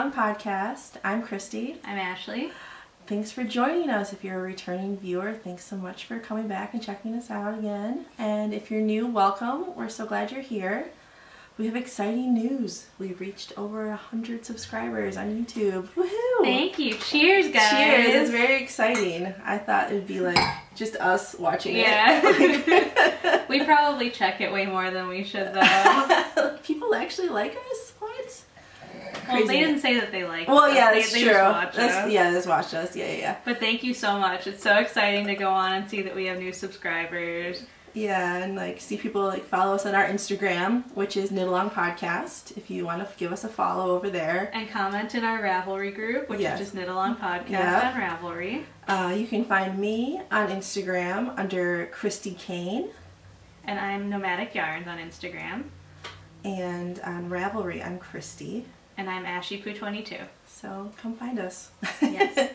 Long podcast. I'm Christie. I'm Ashley. Thanks for joining us. If you're a returning viewer, thanks so much for coming back and checking us out again. And if you're new, welcome. We're so glad you're here. We have exciting news. We reached over 100 subscribers on YouTube. Woohoo! Thank you. Cheers, guys. Cheers. It's very exciting. I thought it would be like just us watching it. Yeah. We probably check it way more than we should, though. People actually like us? What? Well, they didn't say that they liked us. Well, yeah, that's true. They just watched us. Yeah, they just watched us. Yeah. But thank you so much. It's so exciting to go on and see that we have new subscribers. Yeah, and like see people like follow us on our Instagram, which is Knitalong Podcast, if you want to give us a follow over there. And comment in our Ravelry group, which is just Knitalong Podcast on Ravelry. You can find me on Instagram under Christie Kane. And I'm Nomadic Yarns on Instagram. And on Ravelry, I'm Christie. And I'm AshyPoo22. So come find us. Yes.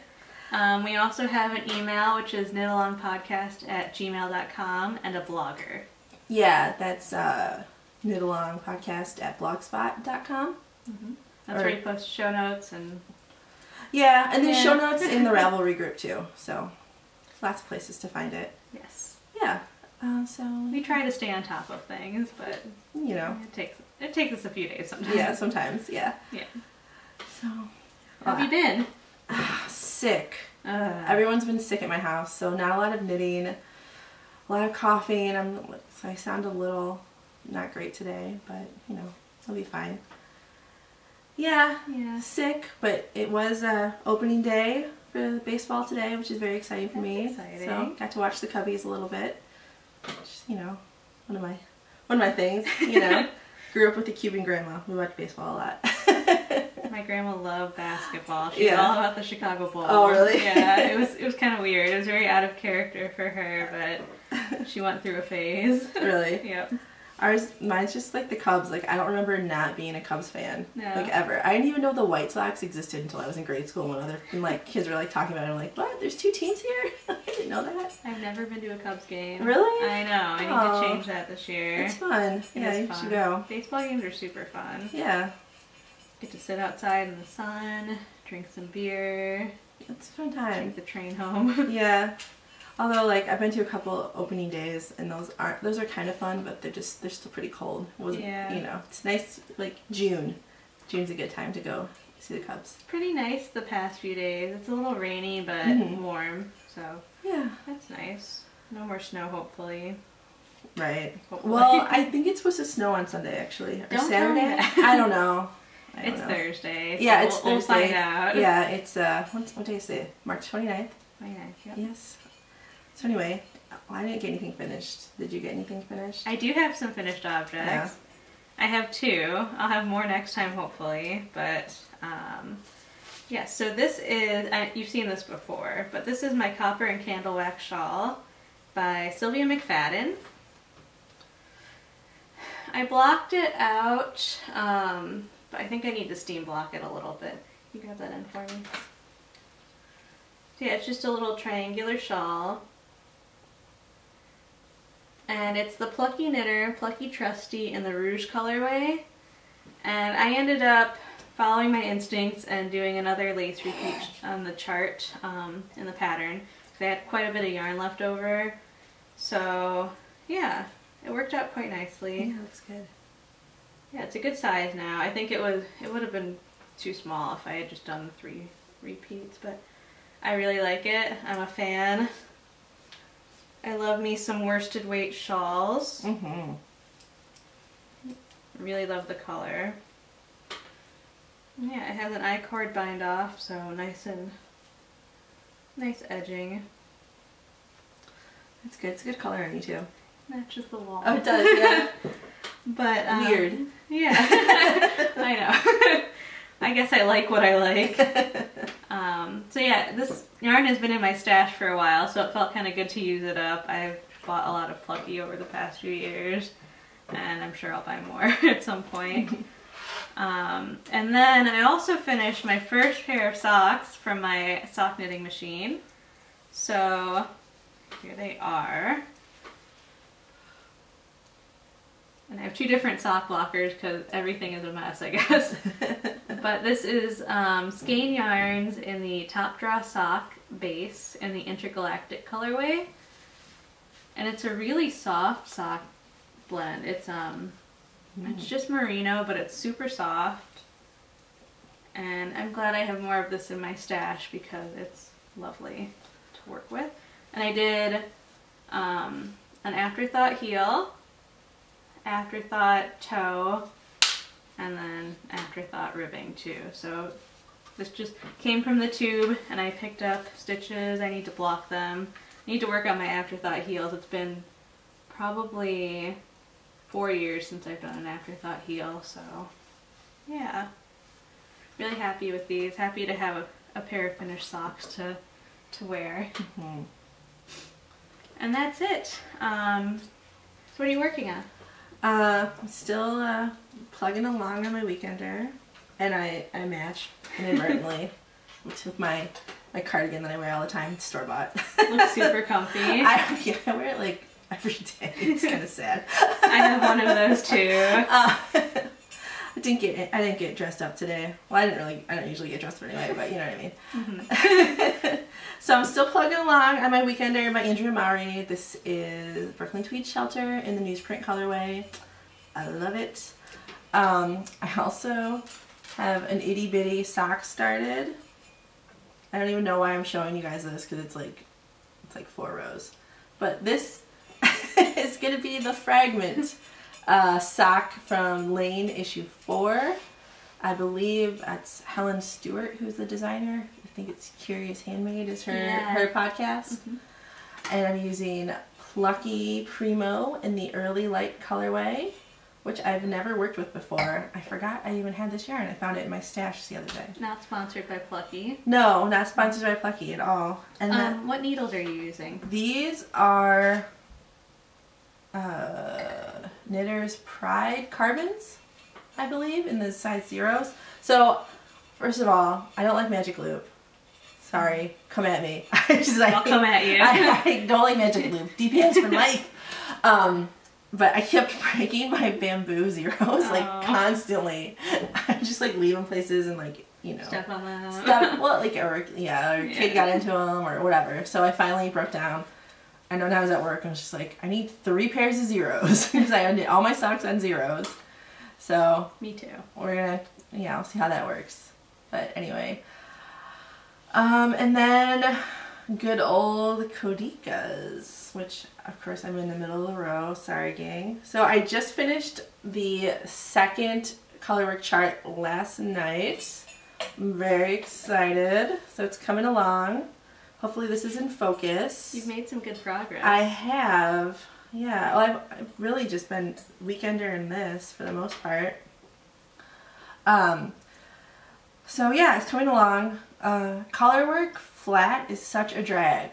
We also have an email, which is knitalongpodcast@gmail.com, and a blogger. Yeah, that's knitalongpodcast@blogspot.com. Mm-hmm. That's where you post show notes and... Yeah, and there's show notes in the Ravelry group, too. So, lots of places to find it. Yes. Yeah. We try to stay on top of things, but, you know, it takes us a few days sometimes. Yeah, sometimes, yeah. So, how have you been? Sick. Everyone's been sick at my house, so not a lot of knitting, a lot of coughing. So I sound a little not great today, but you know, I'll be fine. Yeah, sick, but it was opening day for baseball today, which is very exciting for me. Exciting. So got to watch the Cubbies a little bit. Just, you know, one of my things. You know, grew up with a Cuban grandma. We watched baseball a lot. My grandma loved basketball. She's all about the Chicago Bulls. Oh, really? Yeah, it was kind of weird. It was very out of character for her, but she went through a phase. Really? Yep. Mine's just like the Cubs. Like, I don't remember not being a Cubs fan. No. Like, ever. I didn't even know the White Sox existed until I was in grade school. And like, kids were like talking about it. I'm like, what? There's two teams here? I didn't know that. I've never been to a Cubs game. Really? I know. I need to change that this year. It's fun. You should go. Baseball games are super fun. Yeah. Get to sit outside in the sun, drink some beer. It's a fun time. Take the train home. Yeah. Although, like, I've been to a couple opening days, and those are kind of fun, but they're still pretty cold. You know, it's nice. Like June. June's a good time to go see the Cubs. Pretty nice the past few days. It's a little rainy but warm, so that's nice. No more snow, hopefully. Right. Hopefully. Well, I think it's supposed to snow on Sunday actually, or Saturday. I don't know. It's Thursday. So yeah, it's Thursday. We'll find out. Yeah, it's, what day is it? March 29th? 29th, yep. Yes. So anyway, I didn't get anything finished. Did you get anything finished? I do have some finished objects. Yeah. I have two. I'll have more next time, hopefully. But, so this is, you've seen this before, but this is my Copper and Candle Wax Shawl by Sylvia McFadden. I blocked it out, I think I need to steam block it a little bit. You grab that in for me. So yeah, it's just a little triangular shawl. And it's the Plucky Knitter, Plucky Trusty in the Rouge colorway. And I ended up following my instincts and doing another lace repeat on the chart in the pattern. They had quite a bit of yarn left over. So yeah, it worked out quite nicely. Yeah, looks good. Yeah, it's a good size now. I think it would have been too small if I had just done 3 repeats, but I really like it. I'm a fan. I love me some worsted weight shawls. Mm-hmm. Really love the color. Yeah, it has an I-cord bind off, so nice edging. That's good. It's a good color on you too. Matches the wall. Oh, it does. Yeah. But weird. Yeah. I know. I guess I like what I like. So yeah, this yarn has been in my stash for a while, so it felt kind of good to use it up. I've bought a lot of Plucky over the past few years, and I'm sure I'll buy more at some point. And then I also finished my first pair of socks from my sock knitting machine. So here they are. And I have two different sock blockers because everything is a mess, I guess. But this is Skein Yarns in the Top Draw Sock base in the Intergalactic colorway. And it's a really soft sock blend. It's just merino, but it's super soft. And I'm glad I have more of this in my stash because it's lovely to work with. And I did an afterthought heel, afterthought toe, and then afterthought ribbing too. So this just came from the tube and I picked up stitches. I need to block them. I need to work on my afterthought heels. It's been probably 4 years since I've done an afterthought heel, so yeah. Really happy with these. Happy to have a pair of finished socks to wear. Mm-hmm. And that's it. So what are you working on? I'm still plugging along on my weekender, and I matched inadvertently with my cardigan that I wear all the time, store-bought. Looks super comfy. I wear it like every day. It's kind of sad. I have one of those too. I didn't get dressed up today. Well, I don't usually get dressed up anyway, but you know what I mean. Mm-hmm. So I'm still plugging along on my weekender by Andrea Mowry. This is Brooklyn Tweed Shelter in the newsprint colorway. I love it. I also have an itty bitty sock started. I don't even know why I'm showing you guys this because it's like 4 rows. But this is gonna be the fragment. Sock from Lane issue 4. I believe that's Helen Stewart who's the designer. I think it's Curious Handmade is her podcast. Mm-hmm. And I'm using Plucky Primo in the Early Light colorway, which I've never worked with before. I forgot I even had this yarn. I found it in my stash the other day. Not sponsored by Plucky. No, not sponsored by Plucky at all. And what needles are you using? These are Knitter's Pride carbons, I believe, in the size 0s. So, first of all, I don't like magic loop. Sorry, come at me. I'll come at you. I don't like magic loop. DPS for life. But I kept breaking my bamboo 0s constantly. I just leave them places and step on them. Or kid got into them or whatever. So I finally broke down. I know when I was at work, I was just like, I need 3 pairs of 0s because I did all my socks on 0s. So me too. We're gonna, I'll see how that works. But anyway, and then good old Codicas, which of course I'm in the middle of the row. Sorry, gang. So I just finished the 2nd colorwork chart last night. I'm very excited. So it's coming along. Hopefully this is in focus. You've made some good progress. I have, yeah. Well, I've really just been weekender in this for the most part. So yeah, it's coming along. Collar work flat is such a drag.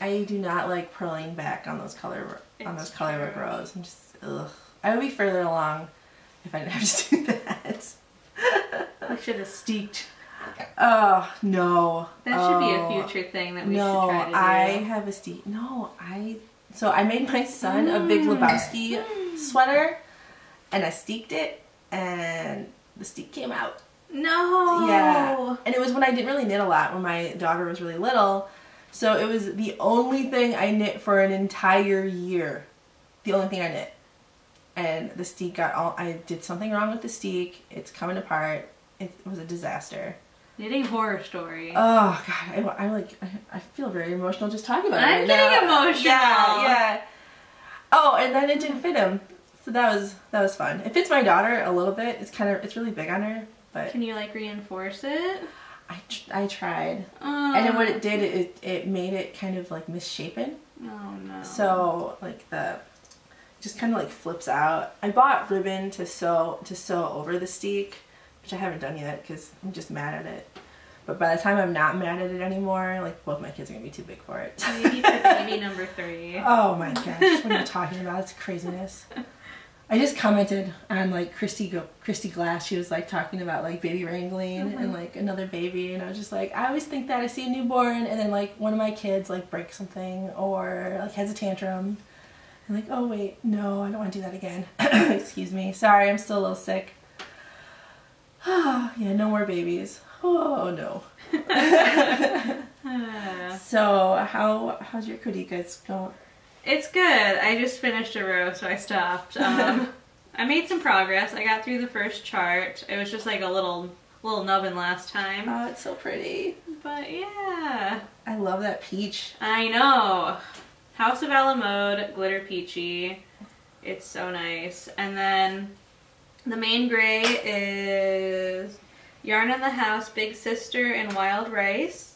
I do not like purling back on those color work rows. I'm just ugh. I would be further along if I didn't have to do that. I should have steeped. Oh, no. That should be a future thing that we should try to do. So I made my son a Big Lebowski sweater, and I steeked it, and the steek came out. No! Yeah. And it was when I didn't really knit a lot, when my daughter was really little, so it was the only thing I knit for an entire year. The only thing I knit. And the steek I did something wrong with the steek, it's coming apart, it was a disaster. Knitting horror story. Oh god, I feel very emotional just talking about it. I'm getting emotional. Yeah. Oh, and then it didn't fit him, so that was fun. It fits my daughter a little bit. It's really big on her, but can you reinforce it? I tried, and then what it did, it made it kind of misshapen. Oh no. So just kind of flips out. I bought ribbon to sew over the steek, which I haven't done yet because I'm just mad at it. But by the time I'm not mad at it anymore, both my kids are going to be too big for it. Maybe for baby number 3. Oh my gosh, what are you talking about? It's craziness. I just commented on Christie Glass. She was talking about baby wrangling and another baby, and I was just I always think that I see a newborn and then one of my kids breaks something or has a tantrum. I'm like, oh wait, no, I don't want to do that again. Excuse me. Sorry, I'm still a little sick. Oh, yeah, no more babies. Oh no. So how's your Kudikas going? It's good. I just finished a row, so I stopped. I made some progress. I got through the first chart. It was just like a little nubbin last time. Oh, it's so pretty. But yeah. I love that peach. I know. House of Ella Mode Glitter Peachy. It's so nice. And then the main gray is Yarn in the House, Big Sister, and Wild Rice.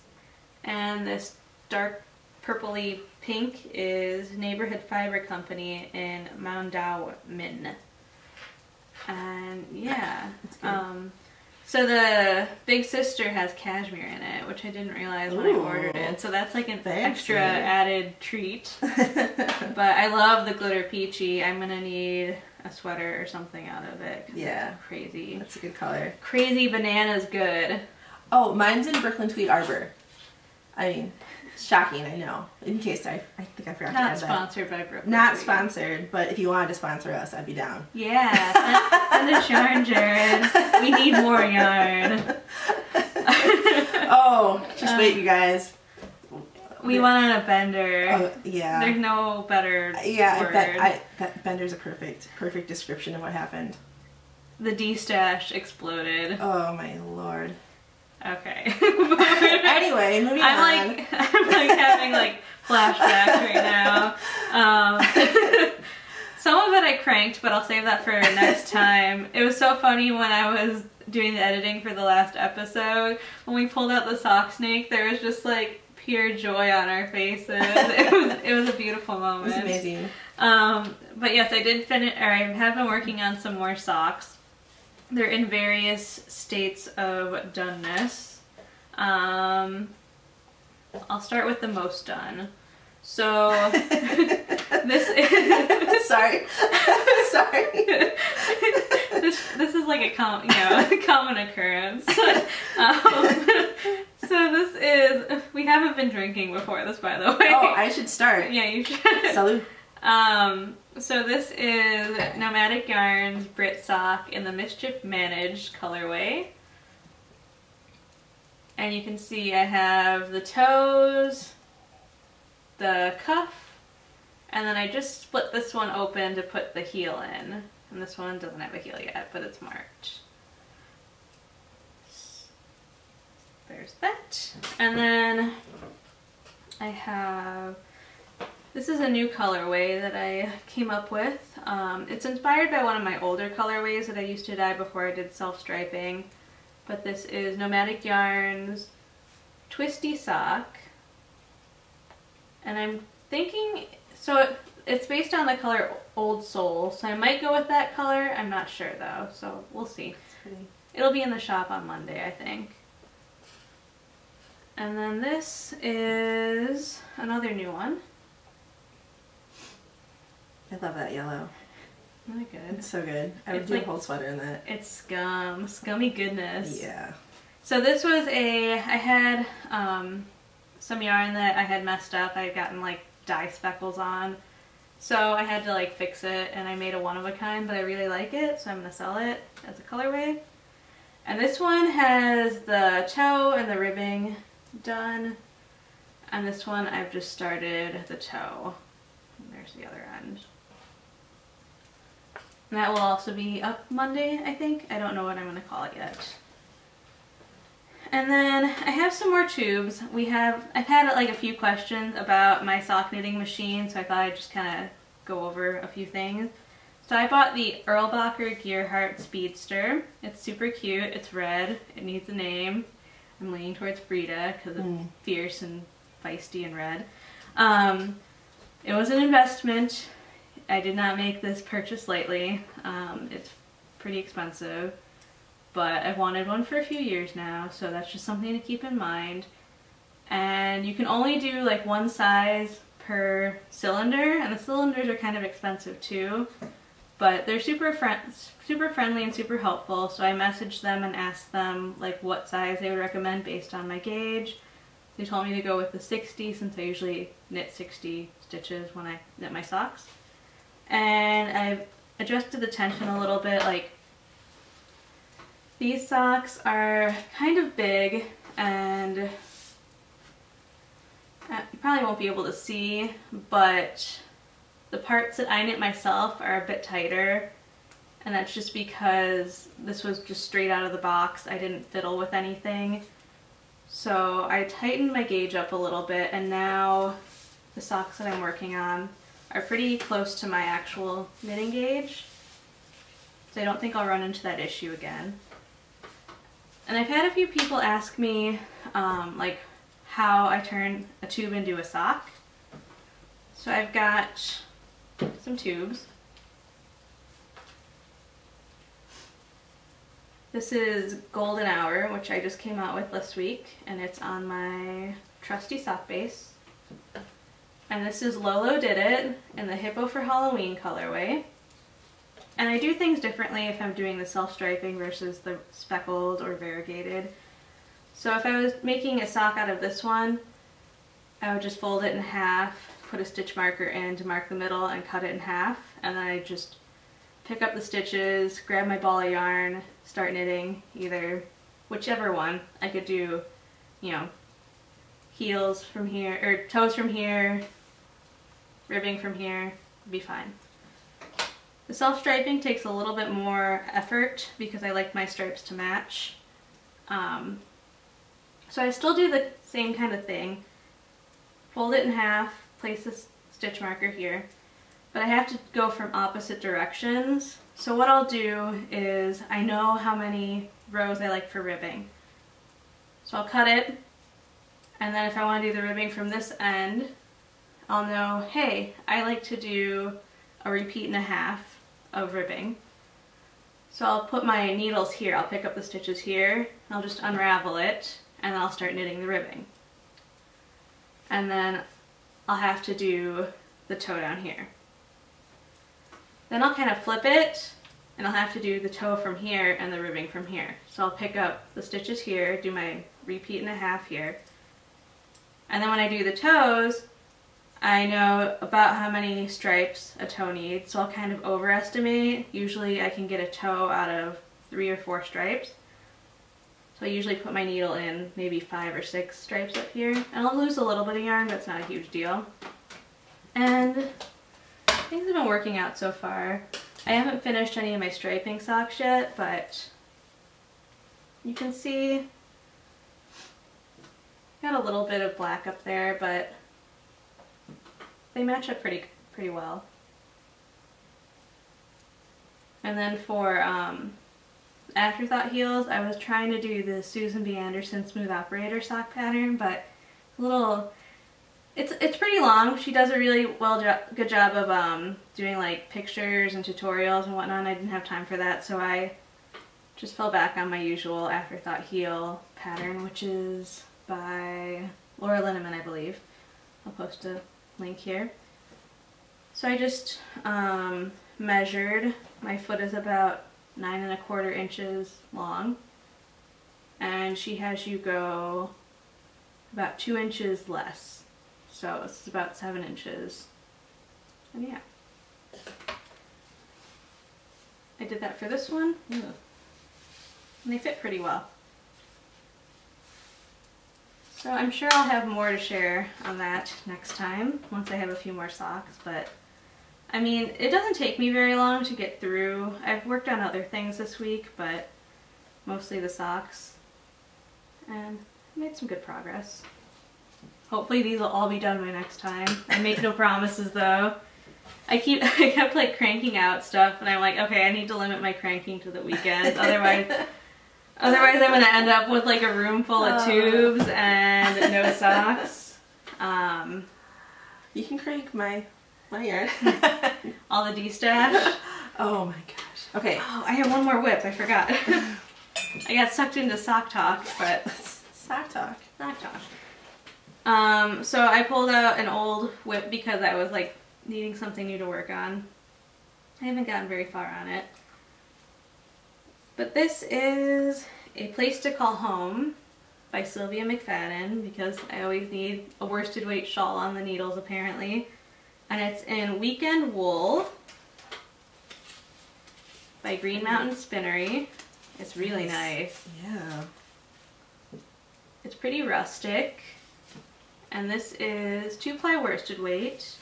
And this dark purpley pink is Neighborhood Fiber Company in Maundao Min. And yeah. So the Big Sister has cashmere in it, which I didn't realize when I ordered it. So that's like an extra added treat. But I love the Glitter Peachy. I'm gonna need a sweater or something out of it. Yeah. It's crazy. That's a good color. Crazy Banana's good. Oh, mine's in Brooklyn Tweed Arbor. I mean, shocking, I know. In case I think I forgot to add that. Not sponsored by Brooklyn Tweed. Not sponsored, but if you wanted to sponsor us, I'd be down. Yeah. Send us yarn, Jared. We need more yarn. Oh, just wait, you guys. We went on a bender. Oh, yeah. There's no better word. That bender's a perfect description of what happened. The D-stash exploded. Oh my lord. Okay. Anyway, moving on. I'm like having like flashbacks right now. Some of it I cranked, but I'll save that for next time. It was so funny when I was doing the editing for the last episode. When we pulled out the sock snake, there was just like pure joy on our faces. It was a beautiful moment. It was amazing. But yes, I did finish, or I have been working on some more socks. They're in various states of doneness. I'll start with the most done. So this is sorry. This is like a common occurrence. So this is, we haven't been drinking before this, by the way. Oh, I should start. Yeah, you should. Salud. So this is Nomadic Yarns Brit Sock in the Mischief Managed colorway. And you can see I have the toes, the cuff, and then I just split this one open to put the heel in. And this one doesn't have a heel yet, but it's marked. There's that. And then I have, this is a new colorway that I came up with. It's inspired by one of my older colorways that I used to dye before I did self-striping. But this is Nomadic Yarns Twisty Sock. And I'm thinking, so it's based on the color Old Soul, so I might go with that color. I'm not sure though, so we'll see. It'll be in the shop on Monday, I think. And then this is another new one. I love that yellow. Really good. It's so good. I would do like a whole sweater in that. It's scummy goodness. Yeah. So this was a, I had some yarn that I had messed up. I had gotten like dye speckles on, so I had to like fix it, and I made a one of a kind, but I really like it, so I'm gonna sell it as a colorway. And this one has the toe and the ribbing done, and this one I've just started the toe. And there's the other end. And that will also be up Monday, I think. I don't know what I'm going to call it yet. And then I have some more tubes. I've had like a few questions about my sock knitting machine, so I thought I'd just kind of go over a few things. So I bought the Erlbacher Gearheart Speedster. It's super cute. It's red. It needs a name. I'm leaning towards Frida because it's fierce and feisty and red. It was an investment. I did not make this purchase lightly. It's pretty expensive, but I've wanted one for a few years now, so that's just something to keep in mind. And you can only do like one size per cylinder, and the cylinders are kind of expensive too, but they're super friendly and super helpful. So I messaged them and asked them like what size they would recommend based on my gauge. They told me to go with the 60, since I usually knit 60 stitches when I knit my socks. and I've adjusted the tension a little bit. Like, these socks are kind of big, and you probably won't be able to see, but the parts that I knit myself are a bit tighter, and that's just because this was just straight out of the box. I didn't fiddle with anything. So I tightened my gauge up a little bit, and now the socks that I'm working on are pretty close to my actual knitting gauge. So I don't think I'll run into that issue again. And I've had a few people ask me like how I turn a tube into a sock. So I've got some tubes. This is Golden Hour, which I just came out with last week, and it's on my trusty sock base. And this is Lolo Did It in the Hippo for Halloween colorway. And I do things differently if I'm doing the self-striping versus the speckled or variegated. So if I was making a sock out of this one, I would just fold it in half, put a stitch marker in to mark the middle, and cut it in half, and then I just pick up the stitches, grab my ball of yarn, start knitting either, whichever one. I could do, you know, heels from here, or toes from here, ribbing from here, it'd be fine. The self-striping takes a little bit more effort because I like my stripes to match. So I still do the same kind of thing. Fold it in half, place this stitch marker here, but I have to go from opposite directions. So what I'll do is, I know how many rows I like for ribbing. So I'll cut it, and then if I want to do the ribbing from this end, I'll know, hey, I like to do a repeat and a half of ribbing. So I'll put my needles here, I'll pick up the stitches here, and I'll just unravel it, and I'll start knitting the ribbing. And then I'll have to do the toe down here. Then I'll kind of flip it, and I'll have to do the toe from here and the ribbing from here. So I'll pick up the stitches here, do my repeat and a half here, and then when I do the toes, I know about how many stripes a toe needs, so I'll kind of overestimate. Usually I can get a toe out of 3 or 4 stripes, so I usually put my needle in maybe 5 or 6 stripes up here, and I'll lose a little bit of yarn, but it's not a huge deal. And things have been working out so far. I haven't finished any of my striping socks yet, but you can see got a little bit of black up there, but they match up pretty well. And then for afterthought heels, I was trying to do the Susan B. Anderson Smooth Operator sock pattern, but a little. It's pretty long. She does a really good job of doing like pictures and tutorials and whatnot. I didn't have time for that, so I just fell back on my usual afterthought heel pattern, which is by Laura Linneman, I believe. I'll post a link here. So I just measured. My foot is about 9¼ inches long, and she has you go about 2 inches less. So it's about 7 inches, and yeah. I did that for this one, and they fit pretty well. So I'm sure I'll have more to share on that next time, once I have a few more socks, but I mean, it doesn't take me very long to get through. I've worked on other things this week, but mostly the socks, and I made some good progress. Hopefully these will all be done by next time. I make no promises though. I kept like cranking out stuff, and I'm like, okay, I need to limit my cranking to the weekend, otherwise I'm gonna end up with like a room full of tubes and no socks. You can crank my yarn. All the destash. Oh my gosh. Okay. Oh, I have one more whip. I forgot. I got sucked into sock talk, but sock talk. Sock talk. So I pulled out an old whip because I was like needing something new to work on. I haven't gotten very far on it. But this is A Place to Call Home by Sylvia McFadden, because I always need a worsted weight shawl on the needles apparently. And it's in Weekend Wool, by Green Mountain Spinnery. It's really nice. Yeah. It's pretty rustic. And this is 2-ply worsted weight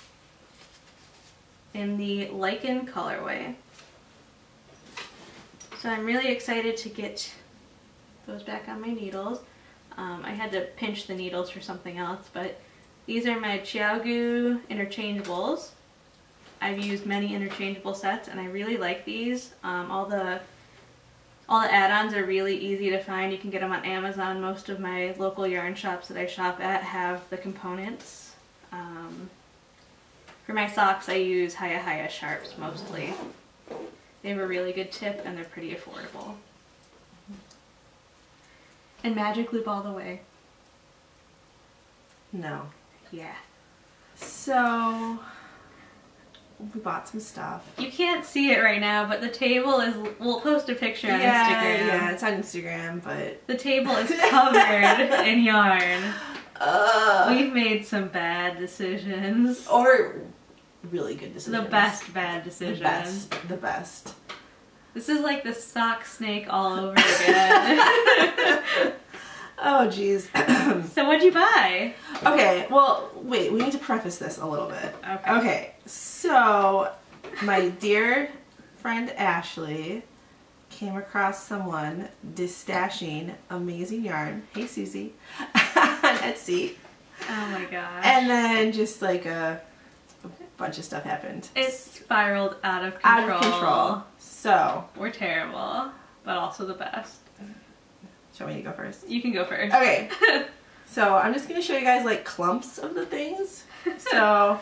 in the Lichen colorway. So I'm really excited to get those back on my needles. I had to pinch the needles for something else, but these are my Chiaogu interchangeables. I've used many interchangeable sets and I really like these. All the add-ons are really easy to find. You can get them on Amazon. Most of my local yarn shops that I shop at have the components. For my socks I use Hiya Hiya Sharps mostly. They have a really good tip and they're pretty affordable. And magic loop all the way. No. Yeah. So we bought some stuff. You can't see it right now, but the table is, we'll post a picture on Instagram. Yeah, it's on Instagram, but the table is covered in yarn. We've made some bad decisions. Or really good decisions. The best bad decisions. The best. This is like the sock snake all over again. Oh geez. So what'd you buy? Okay, well wait, we need to preface this a little bit. Okay. Okay, so my dear friend Ashley came across someone distashing amazing yarn, hey Susie, on Etsy. Oh my gosh. And then just like a bunch of stuff happened. It spiraled out of control. Out of control. So we're terrible, but also the best. Show me to go first. You can go first. Okay. So I'm just gonna show you guys like clumps of the things. So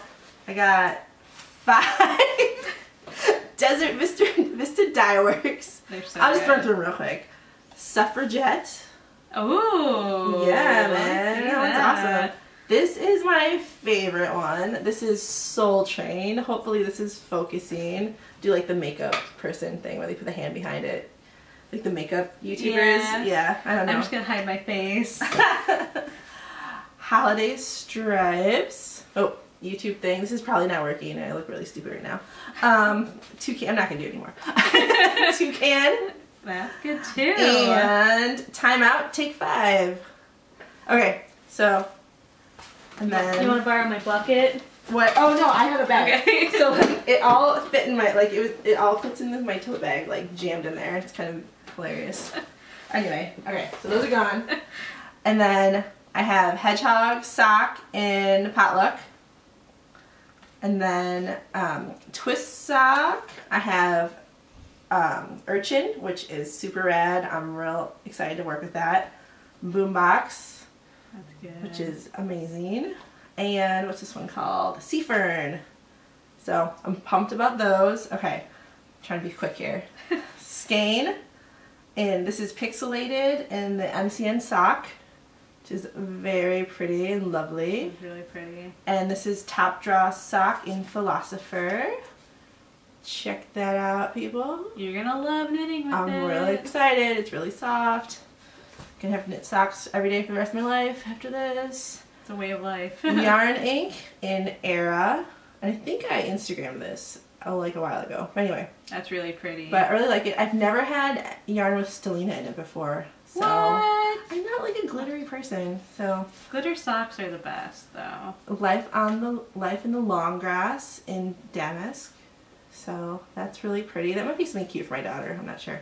I got 5 Desert Vista Dye Works. They're so I'll just run through them real quick. Suffragette. Oh yeah, man, that one's awesome. This is my favorite one. This is Soul Train. Hopefully this is focusing. Do like the makeup person thing where they put the hand behind it. Like the makeup YouTubers. Yeah, yeah, I don't know. I'm just gonna hide my face. Holiday Stripes. Oh, YouTube thing. This is probably not working. I look really stupid right now. Toucan. I'm not gonna do it anymore. Toucan. That's good too. And Time Out, Take 5. Okay, so. And then, you want to borrow my bucket? What? Oh no, I have a bag. Okay. So like, it all fit in my it all fits in my tote bag, like jammed in there. It's kind of hilarious. Anyway, okay, so those are gone. And then I have Hedgehog Sock in Potluck. And then Twist Sock. I have Urchin, which is super rad. I'm real excited to work with that. Boombox. That's good. Which is amazing. And what's this one called? Sea Fern. So I'm pumped about those. Okay, I'm trying to be quick here. Skein, and this is pixelated in the MCN sock, which is very pretty and lovely. It's really pretty. And this is Top Draw Sock in Philosopher. Check that out, people. You're gonna love knitting with it. I'm really excited. It's really soft. Gonna have to knit socks every day for the rest of my life after this. It's a way of life. Yarn Ink in Era. And I think I Instagrammed this like a while ago. But anyway. That's really pretty. But I really like it. I've never had yarn with stellina in it before. So what? I'm not like a glittery person. So glitter socks are the best though. Life in the Long Grass in Damask. So that's really pretty. That might be something cute for my daughter. I'm not sure.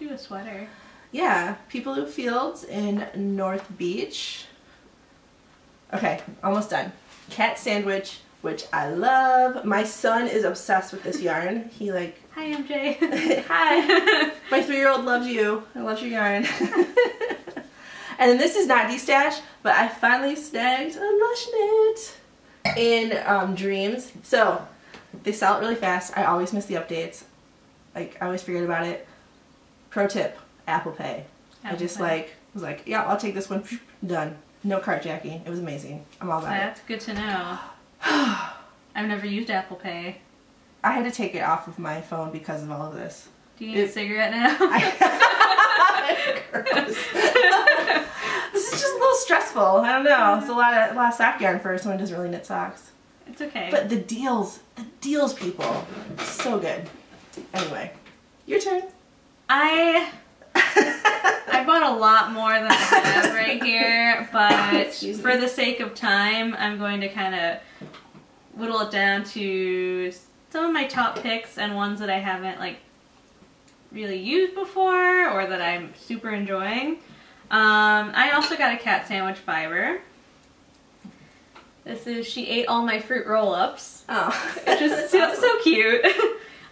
Do a sweater. Yeah, People Who Fields in North Beach. Okay, almost done. Cat Sandwich, which I love. My son is obsessed with this yarn. He like... Hi, MJ. Hi. My 3-year-old loves you. I love your yarn. And then this is not destash, but I finally snagged a Lush Knit in Dreams. So, they sell it really fast. I always miss the updates. Like, I always forget about it. Pro tip. Apple Pay. I was like, yeah, I'll take this one. Done. No cartjacking. It was amazing. I'm all about it. That's good to know. I've never used Apple Pay. I had to take it off of my phone because of all of this. Do you need a cigarette now? This is just a little stressful. I don't know. It's a lot of sock yarn for someone who doesn't really knit socks. It's okay. But the deals people, so good. Anyway. Your turn. I bought a lot more than I have right here, but for the sake of time, I'm going to kind of whittle it down to some of my top picks and ones that I haven't like really used before or that I'm super enjoying. I also got a Cat Sandwich fiber. This is She Ate All My Fruit Roll-Ups. Oh. Which is so cute.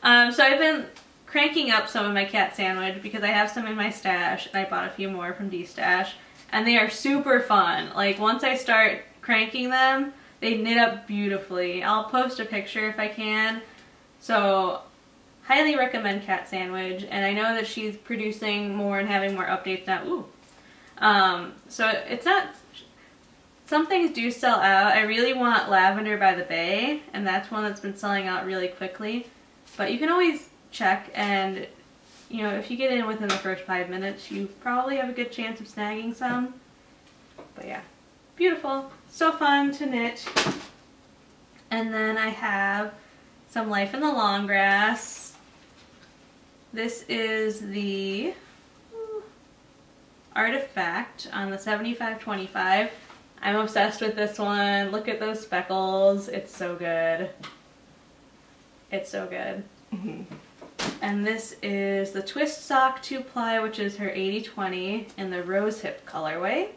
So I've been cranking up some of my Cat Sandwich because I have some in my stash and I bought a few more from D-Stash. And they are super fun. Like once I start cranking them, they knit up beautifully. I'll post a picture if I can. So highly recommend Cat Sandwich, and I know that she's producing more and having more updates now. Ooh. So it's not, some things do sell out. I really want Lavender by the Bay, and that's one that's been selling out really quickly. But you can always check, and you know, if you get in within the first 5 minutes, you probably have a good chance of snagging some. But yeah, beautiful, so fun to knit. And then I have some Life in the Long Grass. This is the Artifact on the 7525. I'm obsessed with this one. Look at those speckles. It's so good. It's so good. Mm-hmm. And this is the Twist Sock 2-ply, which is her 8020 in the Rose Hip colorway.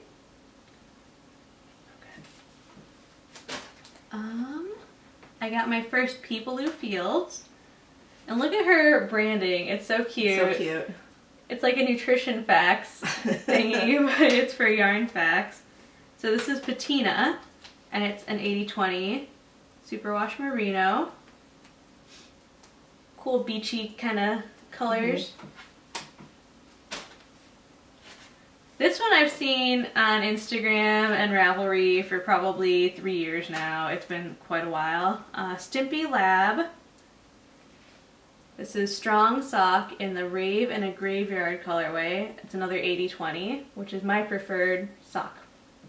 Okay. I got my first Peepaloo Fields. And look at her branding. It's so cute. So cute. It's like a nutrition facts thingy, but it's for yarn facts. So this is Patina, and it's an 80-20 superwash merino. Cool beachy kind of colors. Mm-hmm. This one I've seen on Instagram and Ravelry for probably 3 years now. It's been quite a while. Stimpy Lab. This is Strong Sock in the Rave and a Graveyard colorway. It's another 80-20, which is my preferred sock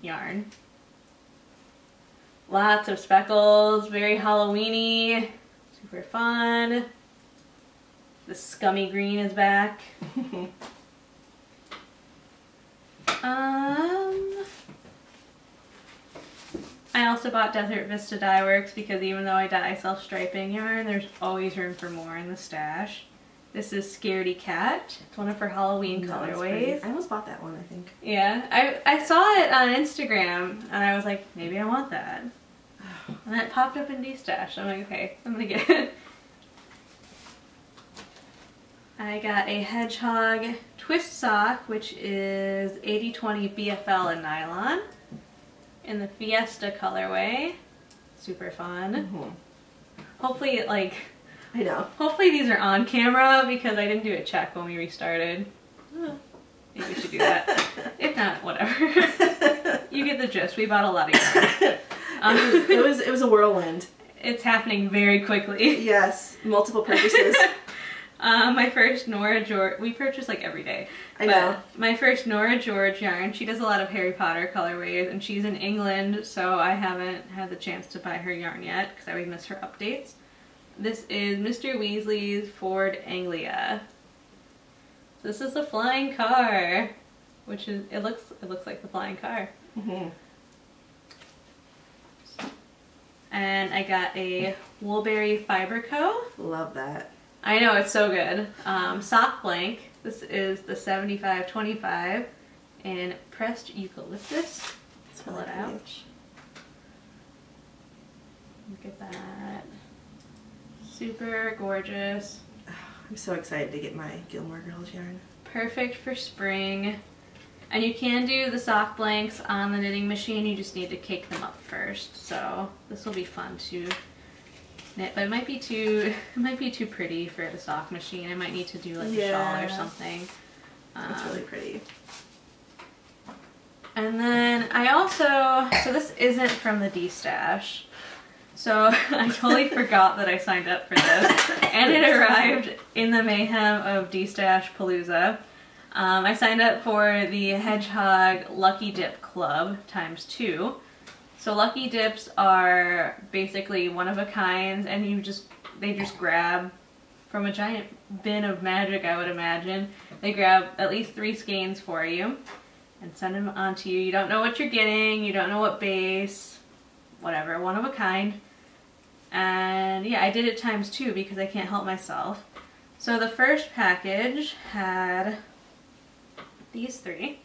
yarn. Lots of speckles, very Halloween-y, super fun. The Scummy Green is back. I also bought Desert Vista Dye Works because even though I dye self-striping yarn, there's always room for more in the stash. This is Scaredy Cat. It's one of her Halloween colorways. I almost bought that one, I think. Yeah, I saw it on Instagram and I was like, maybe I want that. And that popped up in D-Stash. I'm like, okay, I'm gonna get it. I got a Hedgehog Twist Sock, which is 80-20 BFL and nylon in the Fiesta colorway. Super fun. Mm-hmm. Hopefully it like, I know. Hopefully these are on camera because I didn't do a check when we restarted. Oh, maybe we should do that. If not, whatever. You get the gist. We bought a lot of yarn. It was a whirlwind. It's happening very quickly. Yes, multiple purchases. My first Nora George. We purchase like every day. I know. My first Nora George yarn. She does a lot of Harry Potter colorways, and she's in England, so I haven't had the chance to buy her yarn yet because I would miss her updates. This is Mr. Weasley's Ford Anglia. This is the flying car, which is it looks like the flying car. Mm-hmm. And I got a Woolberry Fiber Co. Love that. I know, it's so good. Sock Blank. This is the 7525 in pressed eucalyptus. Let's pull it out. Look at that. Super gorgeous. Oh, I'm so excited to get my Gilmore Girls yarn. Perfect for spring. And you can do the sock blanks on the knitting machine, you just need to cake them up first. So this will be fun to knit, but it might be too pretty for the sock machine. I might need to do like a shawl or something. It's really pretty. And then I also, so this isn't from the D-Stash. So I totally forgot that I signed up for this, and it arrived in the mayhem of D-Stash Palooza. I signed up for the Hedgehog Lucky Dip Club ×2. So Lucky Dips are basically one of a kinds, and they just grab from a giant bin of magic, I would imagine. They grab at least 3 skeins for you and send them on to you. You don't know what you're getting, you don't know what base, whatever, one of a kind. And yeah, I did it ×2 because I can't help myself. So the first package had these 3.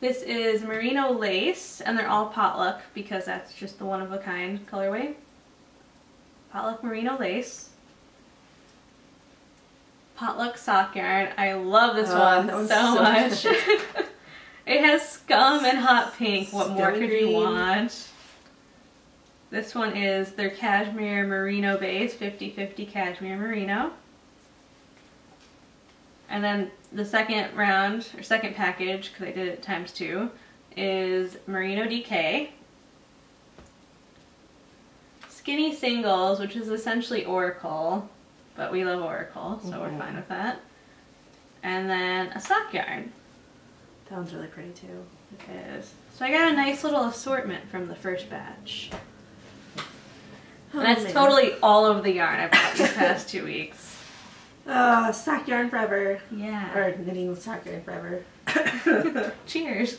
This is merino lace, and they're all potluck because that's just the one of a kind colorway. Potluck merino lace. Potluck sock yarn. I love this one so much. It has scum and hot pink. What more could you want? This one is their cashmere merino base, 50/50 cashmere merino. And then the second round, or second package, because I did it ×2, is merino DK. Skinny singles, which is essentially Oracle, but we love Oracle, so we're fine with that. And then a sock yarn. That one's really pretty too. It is. So I got a nice little assortment from the first batch. Oh, and that's totally all of the yarn I bought these past 2 weeks. Oh, sock yarn forever. Yeah. Or knitting with sock yarn forever. Cheers.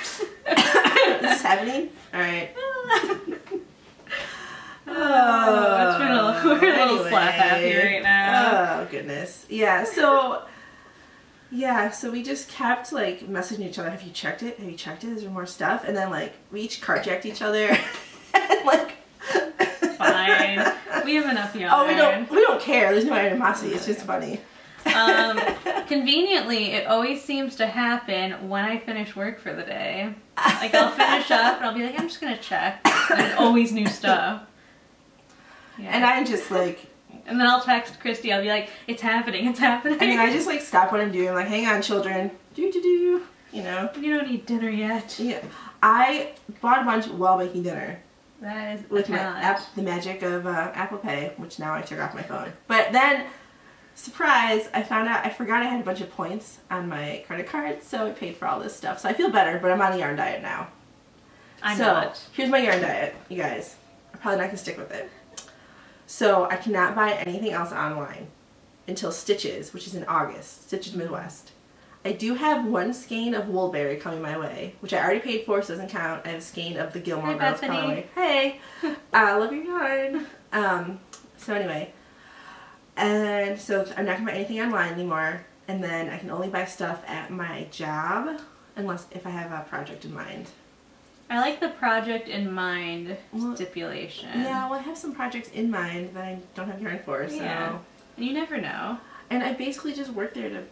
Is this happening? Alright. Oh, it's been a little slap happy right now. Oh, goodness. Yeah, so, we just kept, like, messaging each other. Have you checked it? Have you checked it? Is there more stuff? And then, like, we each carjacked each other. And, like, fine. We have enough yarn. Oh, we don't care. There's no animosity. It's just funny. Conveniently, it always seems to happen when I finish work for the day. Like, I'll finish up, and I'll be like, I'm just going to check. There's always new stuff. Yeah. And I'm just like... And then I'll text Christie, I'll be like, it's happening, it's happening. And then I just like stop what I'm doing, I'm like, hang on children, do-do-do, you know. You don't eat dinner yet. Yeah. I bought a bunch while making dinner. That is with my the magic of Apple Pay, which now I took off my phone. But then, surprise, I found out, I forgot I had a bunch of points on my credit card, so I paid for all this stuff. So I feel better, but I'm on a yarn diet now. I'm not. So, here's my yarn diet, you guys. I'm probably not going to stick with it. So I cannot buy anything else online until Stitches, which is in August, Stitches Midwest. I do have 1 skein of Woolberry coming my way, which I already paid for, so it doesn't count. I have a skein of the Gilmore Girls coming my way. Hey, I love your yarn. So anyway, and so I'm not going to buy anything online anymore, and then I can only buy stuff at my job, unless if I have a project in mind. I like the project in mind stipulation. Yeah, well I have some projects in mind that I don't have yarn for, so... Yeah. You never know. And I basically just work there to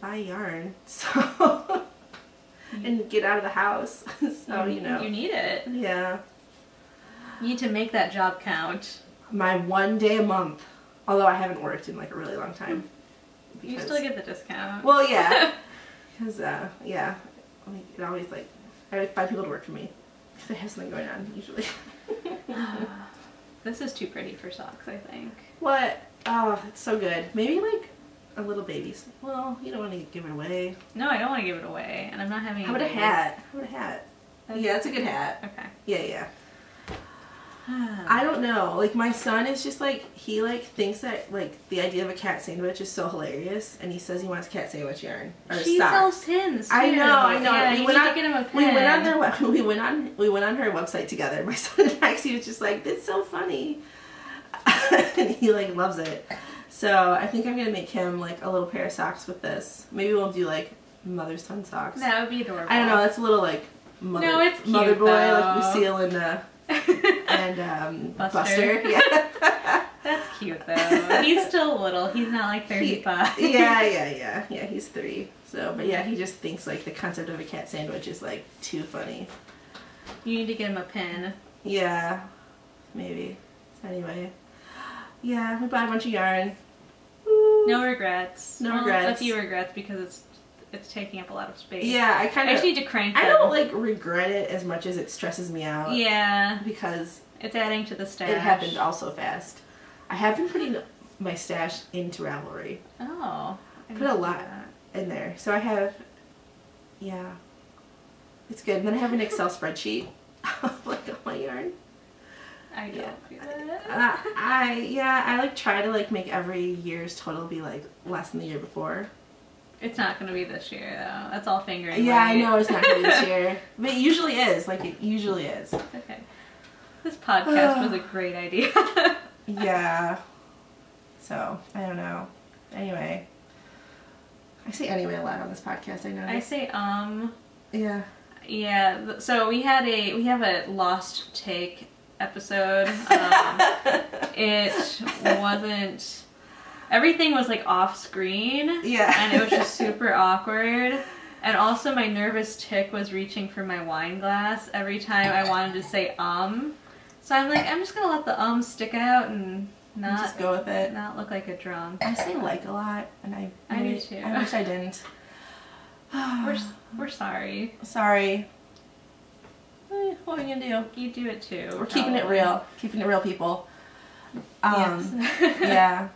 buy yarn, so... and get out of the house, so you know. You need it. Yeah. You need to make that job count. My 1 day a month, although I haven't worked in like a really long time. Because... You still get the discount. Well, yeah. Because, yeah, it always like... I would buy people to work for me. Because I have something going on, usually. This is too pretty for socks, I think. What? Oh, it's so good. Maybe like a little baby's. Well, you don't want to give it away. No, I don't want to give it away. And I'm not having How about a hat? How about a hat? Yeah, that's a good hat. Okay. Yeah, yeah. I don't know. Like, my son is just like, he like thinks that like the idea of a cat sandwich is so hilarious. And he says he wants cat sandwich yarn. Or she socks. Sells pins. Too. I know. Yeah, you need to get him a pin. We went on her website together. My son and I, he was just like, "That's so funny," and he like loves it. So I think I'm gonna make him like a little pair of socks with this. Maybe we'll do like mother-son socks. That would be adorable. I don't know. That's a little like mother, no, it's cute, mother boy, though. Like Lucille and Buster. Yeah. That's cute though. He's still little. He's not like 35. Yeah, he's 3. So, but yeah, he just thinks like the concept of a cat sandwich is like too funny. You need to get him a pin. Yeah, maybe. Anyway, yeah, we bought a bunch of yarn. Woo. No regrets. No regrets. A few regrets because it's taking up a lot of space. Yeah, I just need to crank it. I don't like regret it as much as it stresses me out. Yeah. Because it's adding to the stash. It happened all so fast. I have been putting my stash into Ravelry. Oh. Put a lot in there. So I have, yeah, it's good. And then I have an Excel spreadsheet of like all my yarn. I don't do that. I like try to like make every year's total be like less than the year before. It's not gonna be this year though. That's all fingering. Yeah, I know it's not gonna be this year, but it usually is. Like it usually is. Okay. This podcast was a great idea. Yeah. So I don't know. Anyway, I say anyway a lot on this podcast. I know. I say Yeah. Yeah. So we have a lost take episode. It wasn't. Everything was like off screen. Yeah. And it was just super awkward. And also my nervous tick was reaching for my wine glass every time I wanted to say So I'm like, I'm just gonna let the stick out and not just go with it. Not look like a drunk. I say like a lot, and I do too. I wish I didn't. We're sorry. Sorry. What are we gonna do? You do it too. We're keeping it real. Keeping it real, people. Yes. Yeah.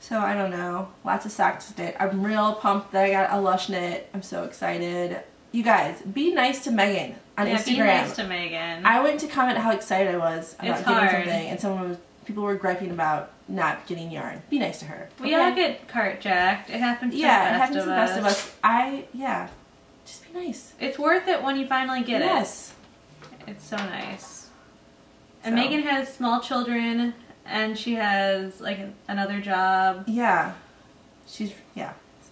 So I don't know. Lots of socks to knit. I'm real pumped that I got a Lush Knit. I'm so excited. You guys, be nice to Megan on Instagram. Be nice to Megan. I went to comment how excited I was about getting something, and people were griping about not getting yarn. Be nice to her. Okay? We all get cart jacked. It happens to the best of us. Just be nice. It's worth it when you finally get it. Yes. It's so nice. And Megan has small children, and she has like another job. Yeah. Be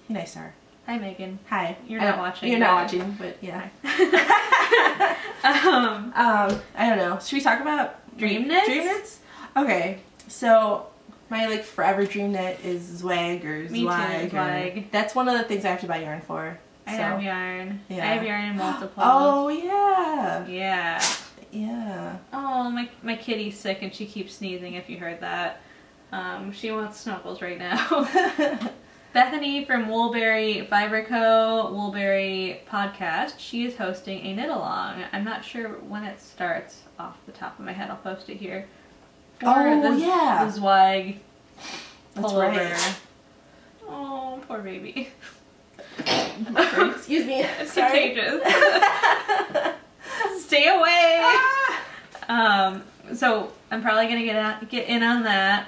nice to her. Hi Megan. Hi. You're not watching. You're not watching, but yeah. I don't know. Should we talk about dream knits? Dream knits? Okay. So my like forever dream knit is Zweig or Zweig. That's one of the things I have to buy yarn for. I have yarn. Yeah. I have yarn in multiple. Oh yeah. Yeah. Yeah. Oh, my kitty's sick and she keeps sneezing, if you heard that. She wants snuggles right now. Bethany from Woolberry Fiber Co, Woolberry Podcast, she is hosting a knit-along. I'm not sure when it starts off the top of my head. I'll post it here. The Zweig pullover. Right. Oh, poor baby. Excuse me. It's contagious. Stay away. So I'm probably gonna get in on that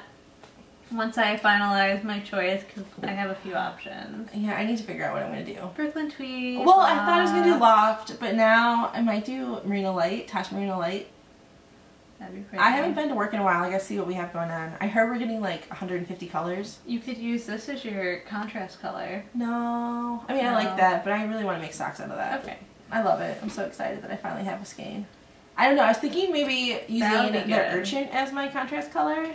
once I finalize my choice, because I have a few options. Yeah, I need to figure out what I'm gonna do. Brooklyn Tweed. Well, Loft. I thought I was gonna do Loft, but now I might do Merino Light, Tash Merino Light. That'd be pretty. I haven't been to work in a while. I gotta see what we have going on. I heard we're getting like 150 colors. You could use this as your contrast color. No, I mean I like that, but I really want to make socks out of that. Okay. I love it. I'm so excited that I finally have a skein. I don't know. I was thinking maybe using the urchin as my contrast color,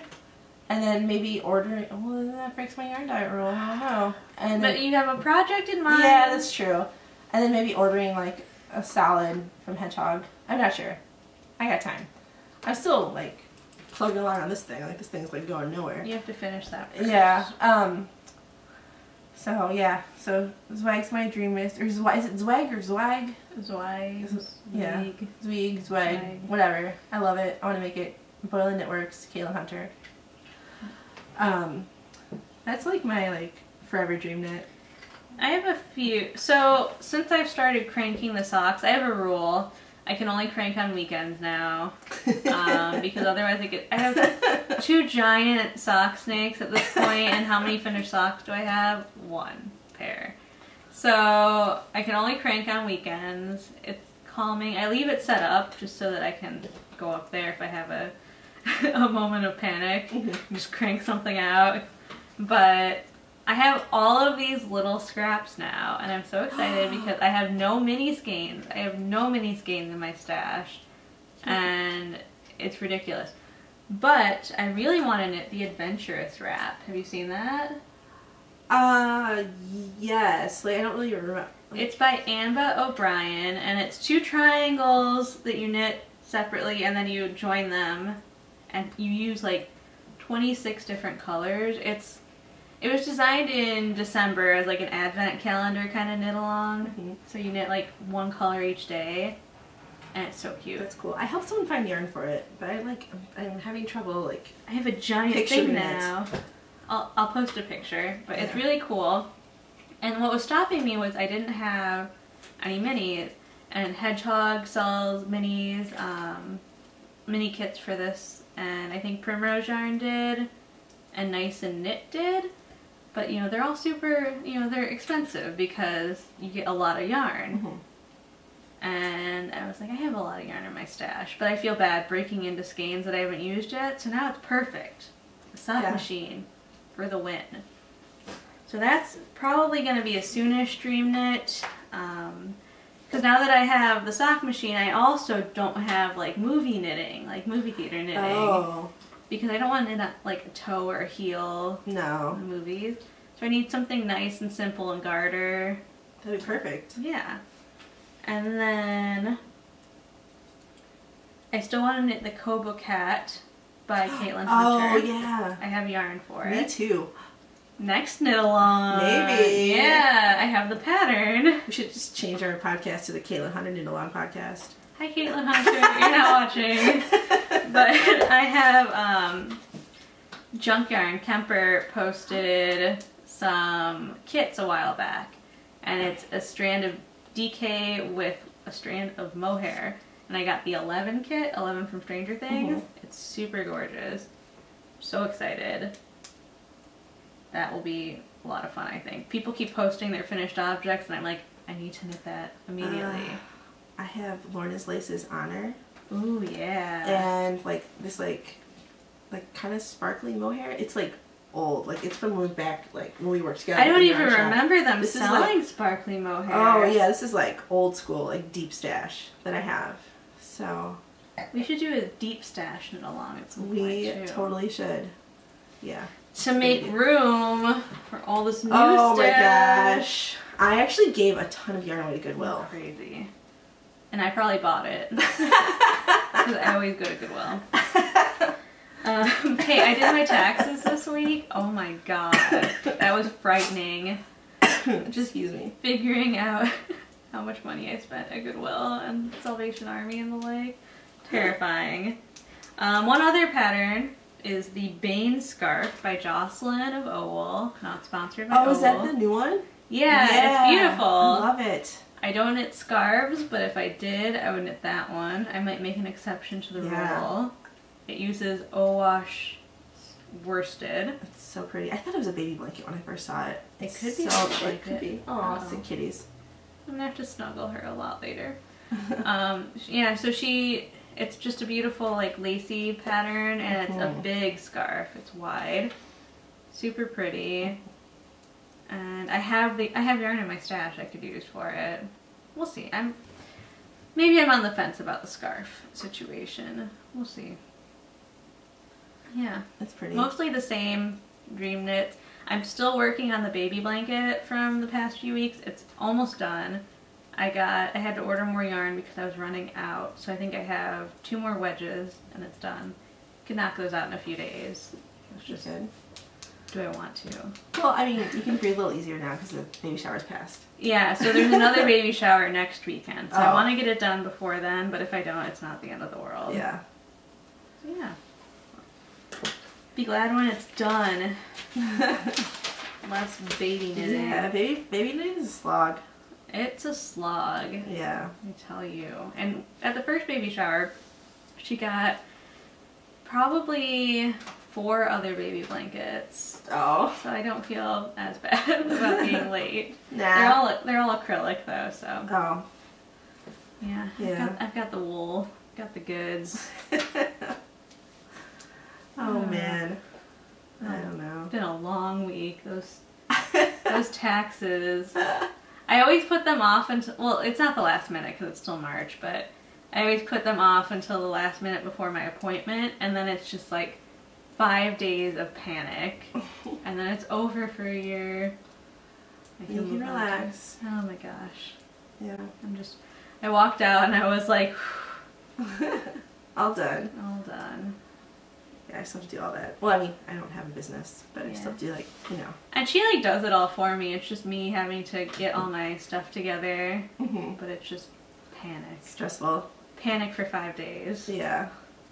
and then maybe ordering. Well, then that breaks my yarn diet rule. I don't know. And but then, you have a project in mind. Yeah, that's true. And then maybe ordering like a salad from Hedgehog. I'm not sure. I got time. I'm still like plugging along on this thing. Like this thing's like going nowhere. You have to finish that first. Yeah. So yeah, so Zweig's my dream list, or Zweig, is it Zweig or Zweig? Zweig. Yeah. Zweig. Whatever. I love it. I want to make it. Boylan Knitworks, Caitlin Hunter. That's like my forever dream knit. I have a few. So since I've started cranking the socks, I have a rule. I can only crank on weekends now, because otherwise I have two giant sock snakes at this point, and how many finished socks do I have? One pair. So I can only crank on weekends. It's calming. I leave it set up just so that I can go up there if I have a moment of panic, just crank something out. But I have all of these little scraps now, and I'm so excited because I have no mini skeins. I have no mini skeins in my stash, and it's ridiculous. But I really want to knit the Adventurous Wrap. Have you seen that? Yes. Like, I don't really remember. It's by Amba O'Brien, and it's two triangles that you knit separately, and then you join them, and you use like 26 different colors. It was designed in December as like an advent calendar kind of knit along. Mm-hmm. So you knit like one color each day, and it's so cute. That's cool. I helped someone find yarn for it, but I'm having trouble I have a giant thing now. I'll post a picture, but it's really cool. And what was stopping me was I didn't have any minis, and Hedgehog sells minis. mini kits for this, and I think Primrose Yarn did, and Nice and Knit did, but you know, they're all super, you know, they're expensive because you get a lot of yarn. Mm-hmm. And I was like, I have a lot of yarn in my stash, but I feel bad breaking into skeins that I haven't used yet, so now it's perfect. The sock machine for the win. So that's probably going to be a soonish dream knit, because now that I have the sock machine, I also don't have like movie knitting, like movie theater knitting. Oh. Because I don't want to knit like a toe or a heel. No. In the movies. So I need something nice and simple and garter. That'd be perfect. Yeah. And then I still want to knit the Kobo Cat by Caitlin Hunter. Oh yeah. I have yarn for it. Me too. Next Knitalong. Maybe. Yeah, I have the pattern. We should just change our podcast to the Caitlin Hunter Knitalong podcast. Hi Caitlin Hunter, you're not watching. But I have Junk Yarn Kemper posted some kits a while back. And it's a strand of DK with a strand of mohair, and I got the 11 kit, 11 from Stranger Things. Mm-hmm. It's super gorgeous. I'm so excited. That will be a lot of fun, I think. People keep posting their finished objects, and I'm like, I need to knit that immediately. I have Lorna's Laces Honor. Ooh, yeah. And like this like kind of sparkly mohair. It's like old, like it's from back like when we worked together. I don't even remember them selling sparkly mohair. Oh yeah, this is like old school, like deep stash that I have. So we should do a deep stash Knitalong at some point. We totally should. Yeah. To make room for all this new stash. Oh my gosh. I actually gave a ton of yarn away to Goodwill. Crazy. And I probably bought it. Because I always go to Goodwill. Hey, I did my taxes this week. Oh my god, that was frightening. Just excuse me. Figuring out how much money I spent at Goodwill and Salvation Army and the like. Terrifying. One other pattern is the Bane Scarf by Jocelyn of Owl. Not sponsored by Owl. Oh, is that the new one? Yeah, yeah, it's beautiful. I love it. I don't knit scarves, but if I did, I would knit that one. I might make an exception to the rule. It uses O-wash worsted. It's so pretty. I thought it was a baby blanket when I first saw it. It's it could be. Aww, it's the kitties. I'm gonna have to snuggle her a lot later. Yeah, so it's just a beautiful like lacy pattern, and it's a big scarf. It's wide, super pretty. And I have yarn in my stash I could use for it. We'll see. Maybe I'm on the fence about the scarf situation. We'll see. Yeah, that's pretty. Mostly the same dream knits. I'm still working on the baby blanket from the past few weeks. It's almost done. I had to order more yarn because I was running out, so I think I have 2 more wedges and it's done. Could knock those out in a few days. It's just good. Do I want to? Well, I mean, you can breathe a little easier now because the baby shower's passed. Yeah, so there's another baby shower next weekend, so I want to get it done before then. But if I don't, it's not the end of the world. Yeah. So, yeah. Be glad when it's done. Less baby knitting. Yeah, baby knitting is a slog. It's a slog. Yeah. I tell you. And at the first baby shower, she got probably 4 other baby blankets. Oh. So I don't feel as bad about being late. Nah. They're all acrylic though, so. Oh. Yeah. Yeah. I've got the wool. Got the goods. Oh man, I don't know. It's been a long week. Those taxes. I always put them off until, well, it's not the last minute because it's still March, but I always put them off until the last minute before my appointment, and then it's just like 5 days of panic, and then it's over for a year. You can relax. Oh my gosh. Yeah. I walked out and I was like, all done. All done. Yeah, I still have to do all that. Well, I mean, I don't have a business, but I still have to do, like, you know. And she, like, does it all for me. It's just me having to get all my stuff together. Mm-hmm. But it's just panic. Stressful. Panic for 5 days. Yeah.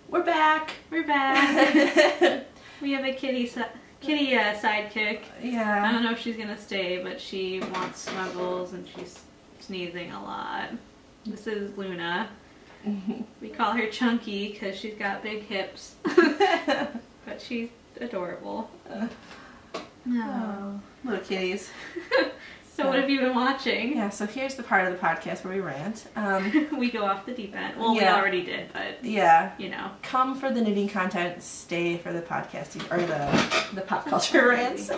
We're back. We're back. We have a kitty sidekick. Yeah. I don't know if she's going to stay, but she wants snuggles, and she's sneezing a lot. This is Luna. Mm-hmm. We call her Chunky because she's got big hips. But she's adorable. Oh, little kitties. So what have you been watching? Yeah, so here's the part of the podcast where we rant. We go off the deep end. Well, we already did, but you know. Come for the knitting content, stay for the podcasting, or the pop culture rants.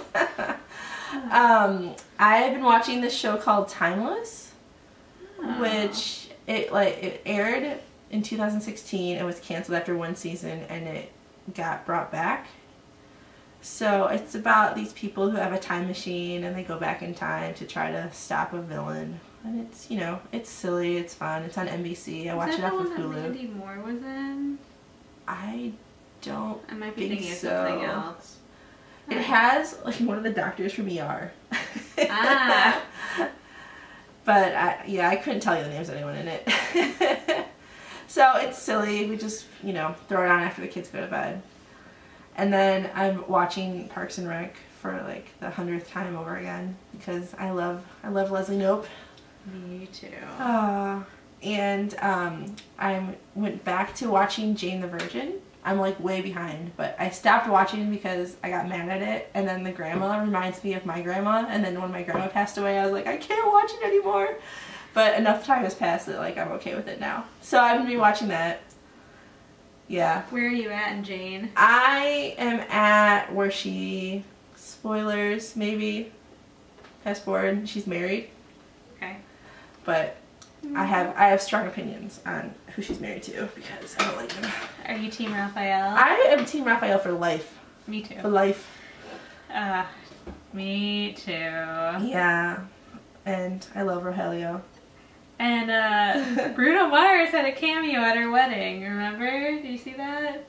I've been watching this show called Timeless, which it aired in 2016. It was canceled after one season, and it got brought back. So it's about these people who have a time machine and they go back in time to try to stop a villain. And it's, you know, it's silly, it's fun, it's on NBC. I watch it off of Hulu. Is that the one that Mandy Moore was in? I don't think so. I might be thinking of something else. It has, like, one of the doctors from ER. Ah. But, I couldn't tell you the names of anyone in it. So it's silly. We just, you know, throw it on after the kids go to bed. And then I'm watching Parks and Rec for like the 100th time over again because I love Leslie Knope. Me too. And I went back to watching Jane the Virgin. I'm like way behind, but I stopped watching because I got mad at it. And then the grandma reminds me of my grandma. And then when my grandma passed away, I was like, I can't watch it anymore. But enough time has passed that like I'm okay with it now. So I'm gonna be watching that. Yeah. Where are you at in Jane? I am at where she, spoilers maybe, fast forward, she's married. Okay. But I have strong opinions on who she's married to because I don't like them. Are you Team Raphael? I am Team Raphael for life. Me too. For life. Me too. Yeah. And I love Rogelio. And Bruno Mars had a cameo at her wedding, remember? Did you see that?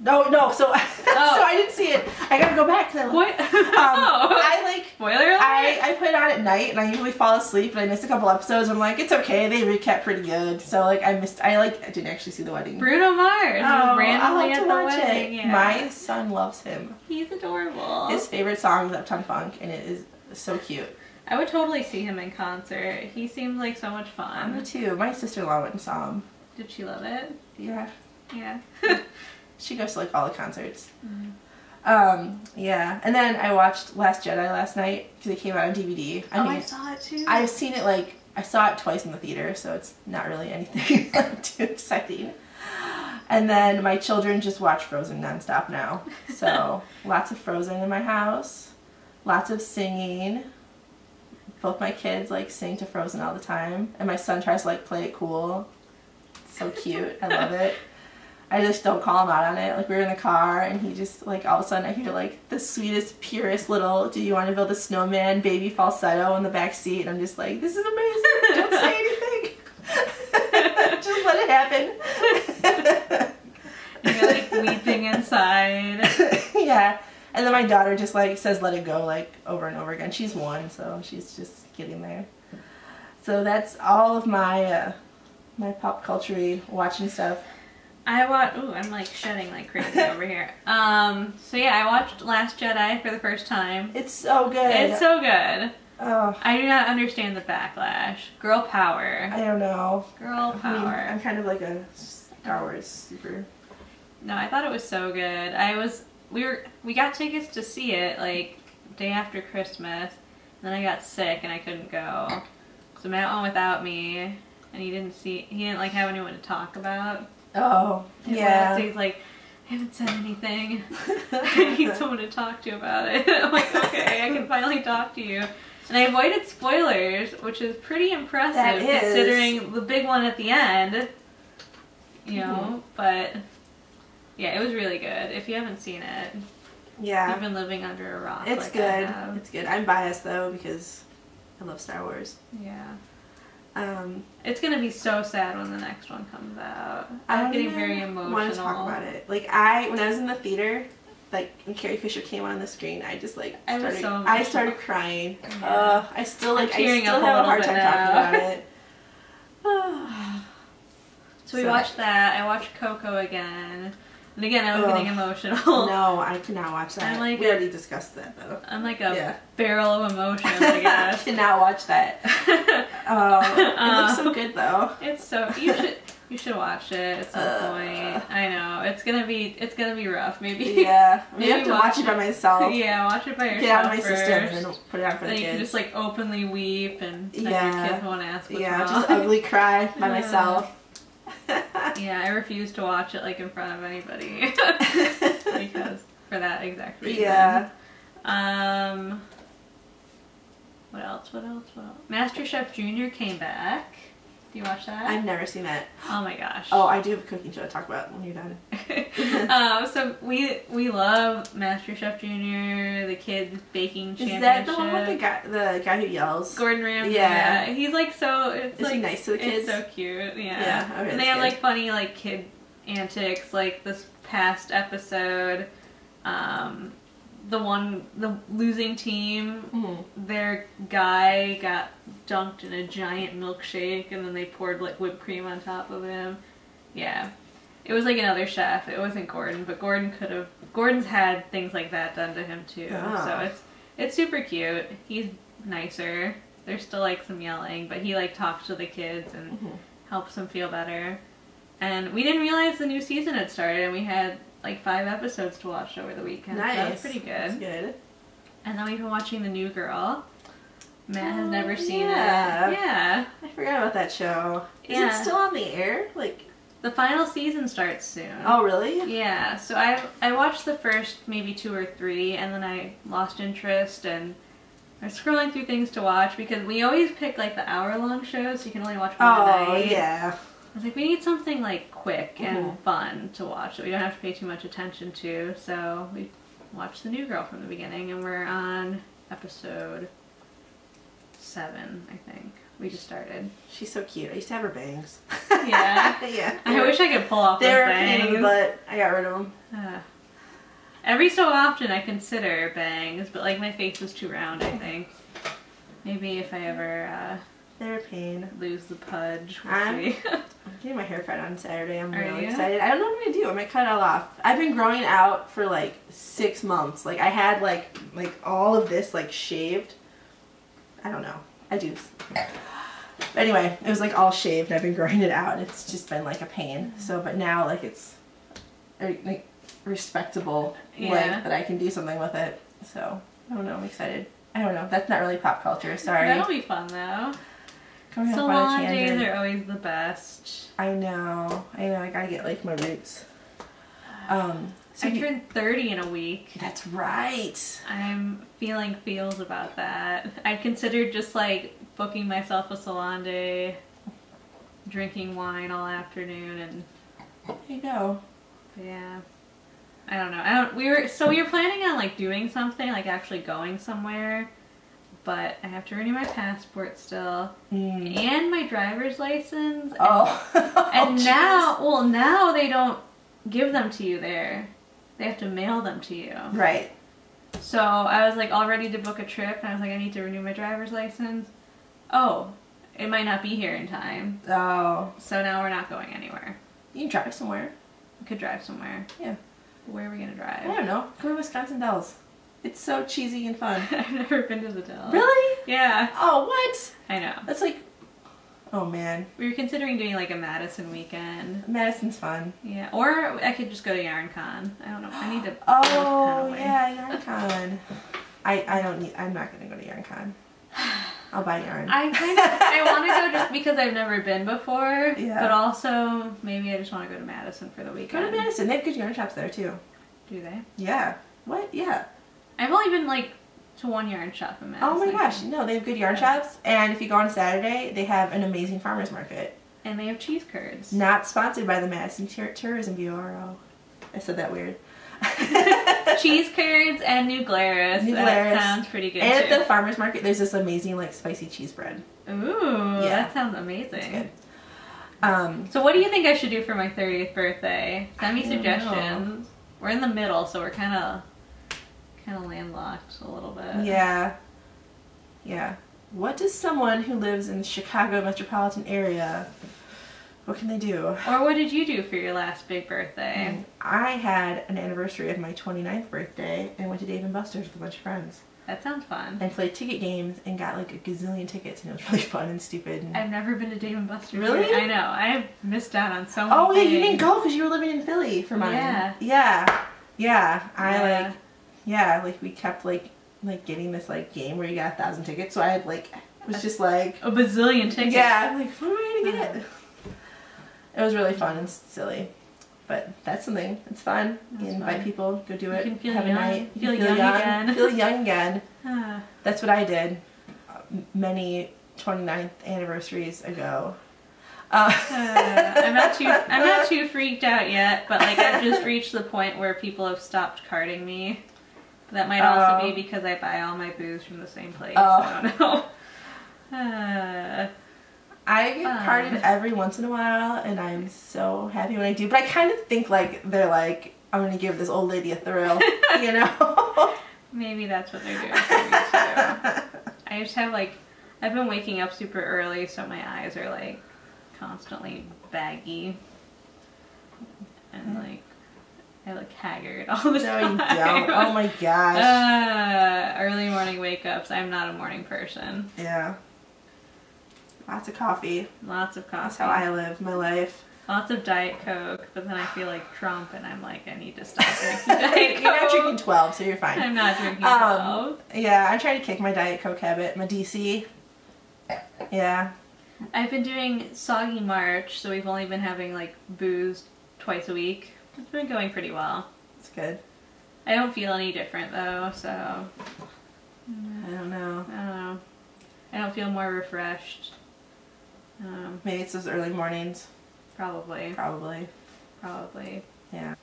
No, so, so I didn't see it. I gotta go back because I like, spoiler alert? I put it on at night and I usually fall asleep and I missed a couple episodes. I'm like, it's okay, they recap pretty good. So like I didn't actually see the wedding. Bruno Mars was randomly at the wedding. Yeah. My son loves him. He's adorable. His favorite song is Uptown Funk and it is so cute. I would totally see him in concert. He seemed like so much fun. Me too. My sister-in-law went and saw him. Did she love it? Yeah. Yeah. She goes to like all the concerts. Mm. Yeah. And then I watched Last Jedi last night because it came out on DVD. I mean, I saw it too. I've seen it like, I saw it twice in the theater, so it's not really anything too exciting. And then my children just watch Frozen nonstop now. So lots of Frozen in my house. Lots of singing. Both my kids like sing to Frozen all the time, and my son tries to like play it cool. It's so cute, I love it. I just don't call him out on it. Like we were in the car, and he just like all of a sudden I hear like the sweetest, purest little "Do you want to build a snowman?" baby falsetto in the back seat, and I'm just like, this is amazing. Don't say anything. Just let it happen. You're like weeping inside. Yeah. And then my daughter just like says let it go like over and over again. She's one, so she's just getting there. So that's all of my my pop culture-y watching stuff. I watched, ooh, I'm like shedding like crazy over here. So yeah, I watched Last Jedi for the first time. It's so good. It's so good. Oh. I do not understand the backlash. Girl power. I don't know. Girl power. I mean, I'm kind of like a Star Wars super. No, I thought it was so good. We got tickets to see it like day after Christmas, and then I got sick and I couldn't go. So Matt went without me, and he didn't like have anyone to talk about. Oh, yeah. So he's like, I haven't said anything. I need someone to talk to about it. I'm like, okay, I can finally talk to you. And I avoided spoilers, which is pretty impressive considering the big one at the end. You know, but. Yeah, it was really good. If you haven't seen it, you've been living under a rock. It's good. It's good. I'm biased though because I love Star Wars. Yeah. It's gonna be so sad when the next one comes out. I'm getting very emotional. I want to talk about it. Like when I was in the theater, like when Carrie Fisher came on the screen, I just like started. I started crying. Yeah. I still have a hard time talking about it. So we watched that. I watched Coco again. And again, I was getting emotional. No, I cannot watch that. We already discussed that, though. I'm like a barrel of emotion, I guess. I cannot watch that. It looks so good, though. It's so... You should... You should watch it at some point. I know it's gonna be rough. Maybe. Yeah. Maybe I have to watch it by myself. Yeah, watch it by yourself. Get out of my system and then put it out for the kids. You can just like openly weep and yeah, your kids won't ask what's wrong. Just ugly cry by myself. Yeah, I refuse to watch it like in front of anybody because for that exact reason. Yeah. What else? What else? What else? MasterChef Junior came back. Do you watch that? I've never seen it. Oh my gosh. Oh, I do have a cooking show to talk about when you're done. So we love MasterChef Junior, the kids baking championship. Is that the one with the guy who yells? Gordon Ramsay. Yeah. He's like so. It's like, he nice to the kids? It's so cute. Yeah. Yeah. Okay, and they have good, like funny like kid antics. Like this past episode, the losing team, their guy got dunked in a giant milkshake and then they poured like whipped cream on top of him. Yeah. It was like another chef. It wasn't Gordon, but Gordon's had things like that done to him too. Oh. So it's super cute. He's nicer. There's still like some yelling, but he like talks to the kids and helps them feel better. And we didn't realize the new season had started and we had like 5 episodes to watch over the weekend. Nice. So that's pretty good. That's good. And then we've been watching The New Girl. Matt has never seen it. Yeah. I forgot about that show. Yeah. Is it still on the air? Like the final season starts soon. Oh really? Yeah. So I watched the first maybe 2 or 3 and then I lost interest and I'm scrolling through things to watch because we always pick like the hour-long shows so you can only watch one a night. Oh yeah. I was like, we need something like quick and fun to watch that we don't have to pay too much attention to. So we watched The New Girl from the beginning and we're on episode 7, I think. We just started. She's so cute. I used to have her bangs. Yeah. Yeah. I wish I could pull off those bangs. But I got rid of them. Every so often I consider bangs, but like my face was too round, I think. Maybe if I ever they're a pain. Lose the pudge. We'll see. I'm getting my hair cut on Saturday. I'm really excited. I don't know what I'm gonna do. I might cut it all off. I've been growing it out for like 6 months. Like I had like all of this like shaved. I don't know. I do. But anyway, it was like all shaved. I've been growing it out, and it's just been like a pain. So, but now like it's like respectable length that I can do something with it. So I don't know. I'm excited. I don't know. That's not really pop culture. Sorry. That'll be fun though. Salon days are always the best. I know, I gotta get like my roots. So I turned 30 in a week. That's right. I'm feeling feels about that. I considered just like booking myself a salon day, drinking wine all afternoon and... There you go. Yeah. I don't know. We were planning on like doing something, like actually going somewhere. But I have to renew my passport still, and my driver's license. And now they don't give them to you there; they have to mail them to you. Right. So I was like all ready to book a trip, and I was like, I need to renew my driver's license. Oh, it might not be here in time. Oh. So now we're not going anywhere. You can drive somewhere. We could drive somewhere. Yeah. Where are we gonna drive? I don't know. Go to Wisconsin Dells. It's so cheesy and fun. I've never been to the Dells. Really? Yeah. Oh, what? I know. That's like, oh man. We were considering doing like a Madison weekend. Madison's fun. Yeah. Or I could just go to YarnCon. I don't know. I need to. Oh yeah, YarnCon. I don't need. I'm not gonna go to YarnCon. I'll buy yarn. I want to go just because I've never been before. Yeah. But also maybe I just want to go to Madison for the weekend. Go to Madison. They have good yarn shops there too. Do they? Yeah. What? Yeah. I've only been like to one yarn shop in Madison. Oh my gosh, no, they have good yarn shops, and if you go on Saturday, they have an amazing farmer's market. And they have cheese curds. Not sponsored by the Madison Tourism Bureau. I said that weird. Cheese curds and New Glarus. New Glarus. That sounds pretty good. And at the farmer's market, there's this amazing like spicy cheese bread. Ooh, that sounds amazing. That's good. So what do you think I should do for my 30th birthday? Send me suggestions. We're in the middle, so we're kind of landlocked a little bit. Yeah. Yeah. What does someone who lives in the Chicago metropolitan area, what can they do? Or what did you do for your last big birthday? I had an anniversary of my 29th birthday and went to Dave & Buster's with a bunch of friends. That sounds fun. And played ticket games and got like a gazillion tickets, and it was really fun and stupid. And I've never been to Dave & Buster's. Really? I know. I've missed out on so many things. Yeah, you didn't go because you were living in Philly for mine. Yeah. Yeah. Yeah. We kept like getting this like game where you got 1,000 tickets, so I had like, was just like a bazillion tickets. Yeah. I'm like, what am I gonna get? It was really fun and silly. But that's something. It's fun. You invite people, go do it. You can feel young again. Feel young again. That's what I did many 29th anniversaries ago. I'm not too freaked out yet, but like I've just reached the point where people have stopped carding me. That might also be because I buy all my booze from the same place. I don't know. I get carded every once in a while, and I'm so happy when I do. But I kind of think like they're like, I'm gonna give this old lady a thrill, you know? Maybe that's what they're doing for me too. I just have like, I've been waking up super early, so my eyes are like constantly baggy, and like I look haggard all the time. No, you don't. Oh my gosh. Early morning wake ups. I'm not a morning person. Yeah. Lots of coffee. Lots of coffee. That's how I live my life. Lots of Diet Coke, but then I feel like Trump and I'm like, I need to stop drinking Diet Coke. You're not drinking 12, so you're fine. I'm not drinking 12. Yeah, I try to kick my Diet Coke habit, my DC. Yeah. I've been doing Soggy March, so we've only been having like booze twice a week. It's been going pretty well. It's good. I don't feel any different though, so. I don't know. I don't know. I don't feel more refreshed. Maybe it's those early mornings. Probably. Probably. Probably. Yeah.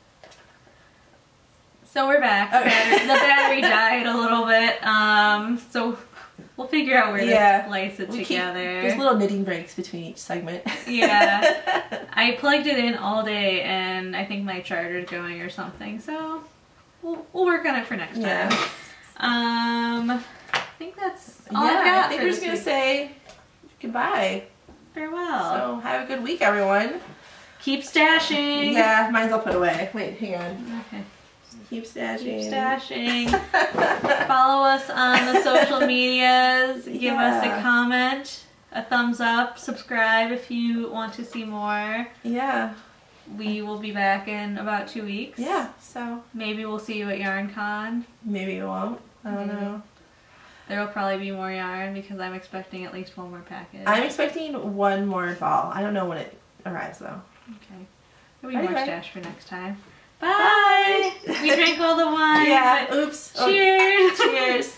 So we're back. Okay. The battery died a little bit. So we'll figure out where to splice it together. There's little knitting breaks between each segment. Yeah. I plugged it in all day and I think my charger's going or something. So we'll work on it for next time. I think that's all I've got. I think we're just going to say goodbye. Farewell. So have a good week, everyone. Keep stashing. Yeah, mine's all put away. Wait, hang on. Okay. Keep stashing. Keep stashing. Follow us on the social medias. Give us a comment, a thumbs up, subscribe if you want to see more. Yeah. We will be back in about 2 weeks. Yeah. So maybe we'll see you at YarnCon. Maybe you won't. I don't know. There will probably be more yarn because I'm expecting at least one more package. I'm expecting one more ball. I don't know when it arrives though. Okay. There'll be more stash for next time. Bye! Bye. We drank all the wine. Yeah. Oops. Cheers! Oh, cheers!